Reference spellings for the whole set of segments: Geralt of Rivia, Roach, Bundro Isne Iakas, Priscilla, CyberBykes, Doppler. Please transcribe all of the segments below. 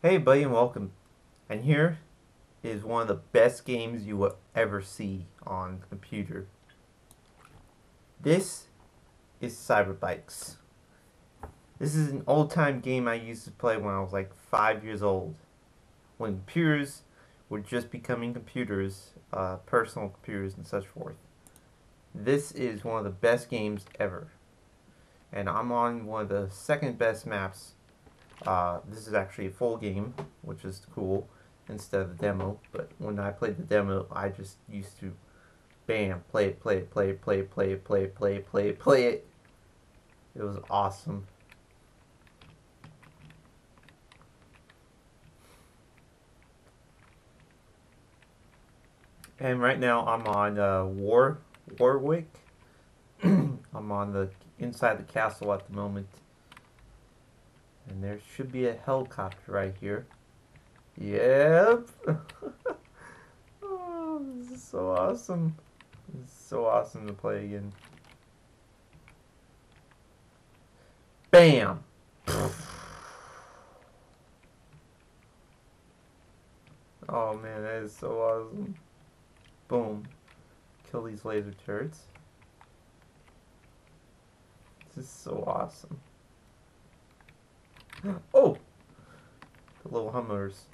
Hey buddy, and welcome. And here is one of the best games you will ever see on the computer. This is CyberBykes. This is an old-time game I used to play when I was like 5 years old, when computers were just becoming computers, personal computers and such forth. This is one of the best games ever, and I'm on one of the second best maps. This is actually a full game, which is cool, instead of the demo. But when I played the demo, I just used to, bam, play it. It was awesome. And right now I'm on Warwick. I'm on the inside the castle at the moment. And there should be a helicopter right here. Yep. Oh, this is so awesome. It's so awesome to play again. Bam. Oh man, that is so awesome. Boom. Kill these laser turrets. This is so awesome. Oh! The little hummers.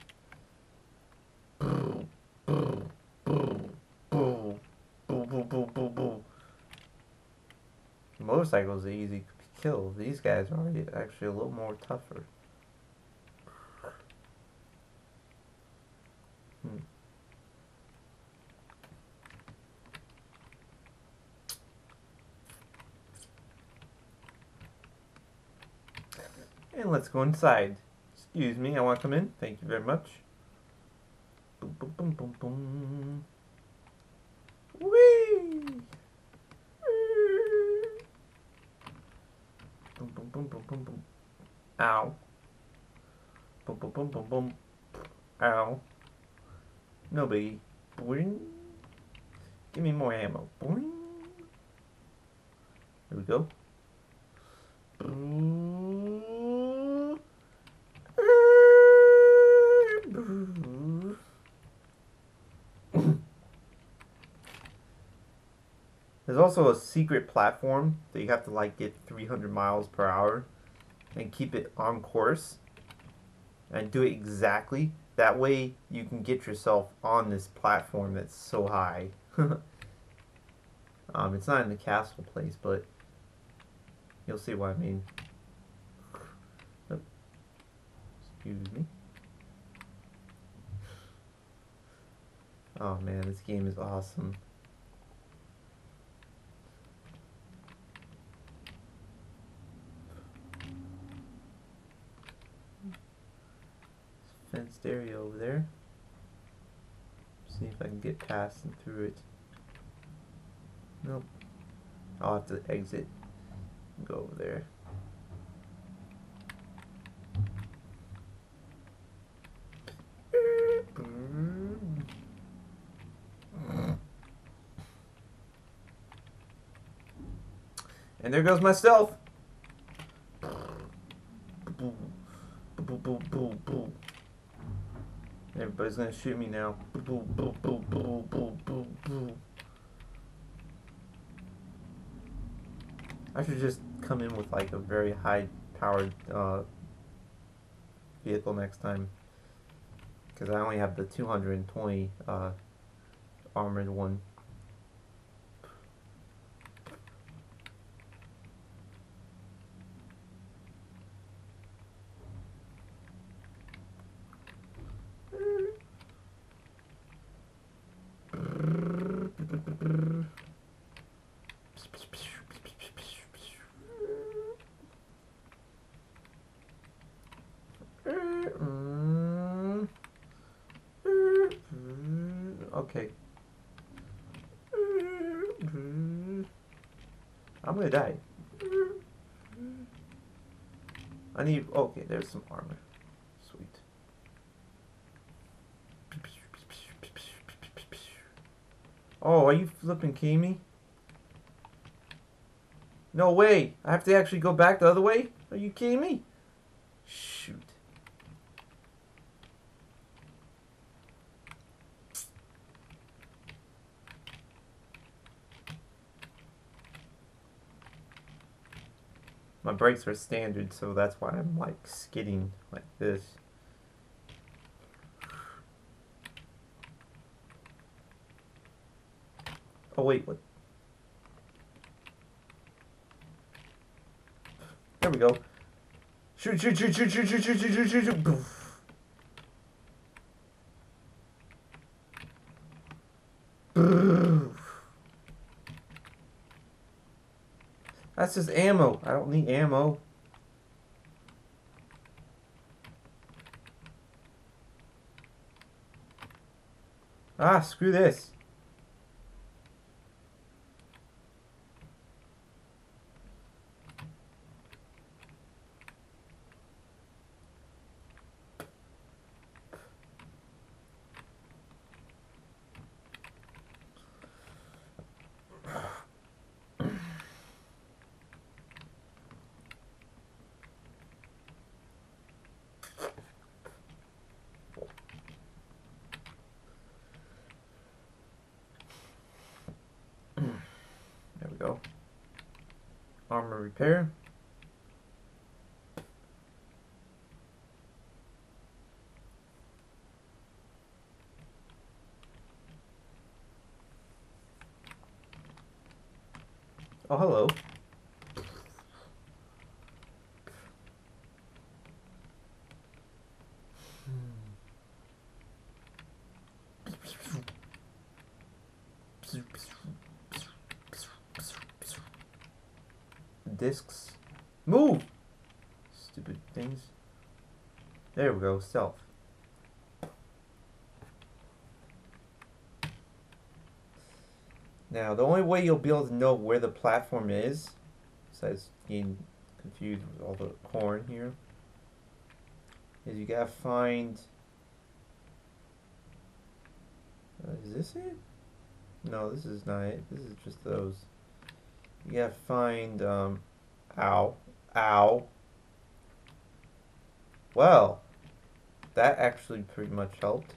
Boo, boo, boo, boo, boo, boo, boo, boo, boo. Motorcycles are easy to kill. These guys are actually a little more tougher. And let's go inside. Excuse me, I want to come in. Thank you very much. Boom, boom, boom, boom, boom. Whee! Boom, boom, boom, boom, boom, boom. Ow. Boom, boom, boom, boom, boom. Ow. No biggie. Boing. Give me more ammo. Boing. There we go. Boom. There's also a secret platform that you have to like get 300 miles per hour and keep it on course and do it exactly. That way you can get yourself on this platform that's so high. It's not in the castle place, but you'll see what I mean. Excuse me. Oh man, this game is awesome. Fenced area over there. See if I can get past and through it. Nope. I'll have to exit and go over there. And there goes myself. Everybody's gonna shoot me now. I should just come in with like a very high-powered vehicle next time, because I only have the 220 armored one. Okay. I'm gonna die. I need... Okay, there's some armor. Sweet. Oh, are you flipping kidding me? No way! I have to actually go back the other way? Are you kidding me? Shoot. My brakes are standard, so that's why I'm like skidding like this. Oh wait, what? There we go. Shoot, shoot, shoot, shoot, shoot, shoot, shoot, shoot, shoot, shoot, shoot. Poof. Poof. That's just ammo. I don't need ammo. Ah, screw this. Armor repair. Oh, hello. Discs. Move! Stupid things. There we go, self. Now, the only way you'll be able to know where the platform is, besides getting confused with all the corn here, is you gotta find... is this it? No, this is not it. This is just those. You gotta find, ow. Ow. Well, that actually pretty much helped.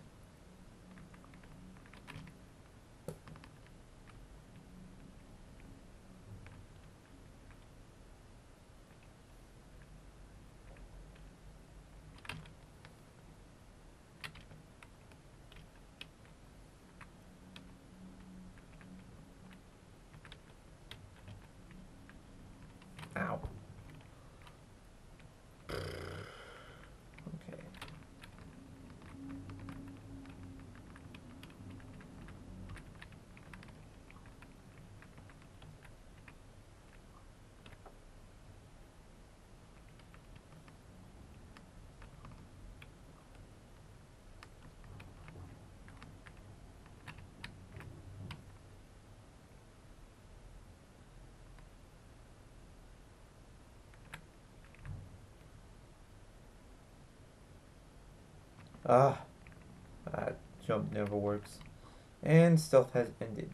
Ah, that jump never works. And stealth has ended.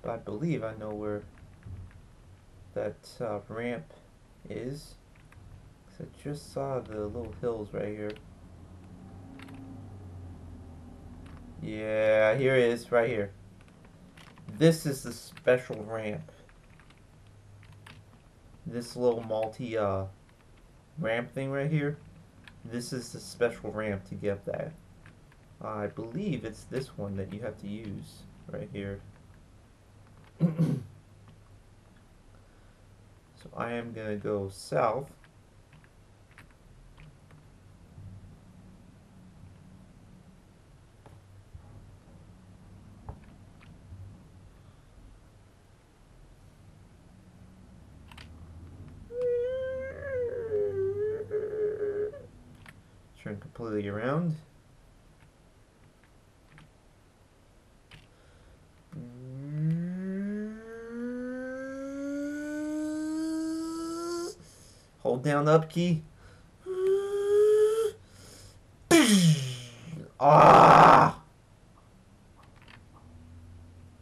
But I believe I know where that ramp is. Because I just saw the little hills right here. Yeah, here it is, right here. This is the special ramp. This little multi ramp thing right here. This is the special ramp to get that. I believe it's this one that you have to use right here. So I am gonna go south. Completely around. Hold down the up key. Ah!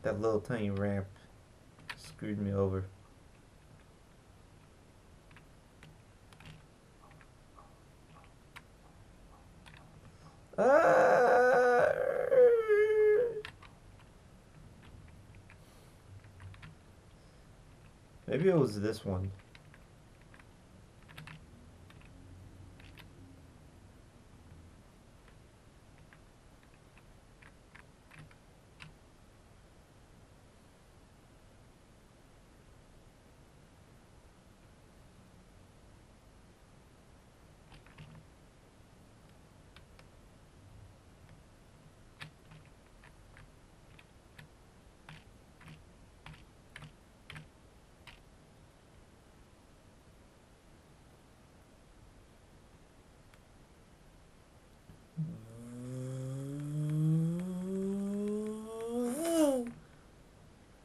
That little tiny ramp screwed me over. Maybe it was this one.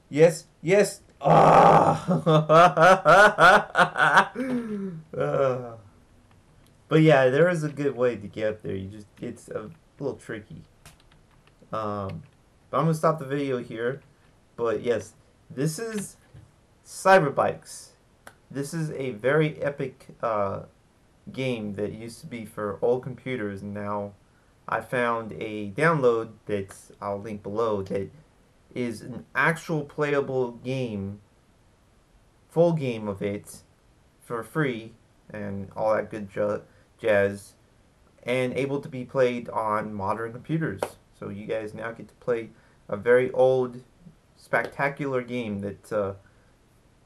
Yes, yes. But yeah, there is a good way to get up there. You just, it's a little tricky. But I'm gonna stop the video here. But yes, this is CyberBykes. This is a very epic game that used to be for old computers, and now I found a download that I'll link below that is an actual playable game, full game of it, for free and all that good jazz, and able to be played on modern computers. So you guys now get to play a very old, spectacular game that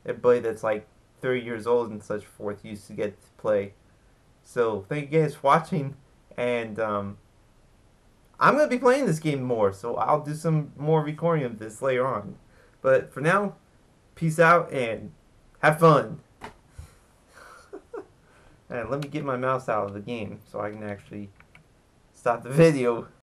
everybody that's like 30 years old and such forth used to get to play. So thank you guys for watching, and I'm going to be playing this game more, so I'll do some more recording of this later on. But for now, peace out and have fun. And let me get my mouse out of the game so I can actually stop the video.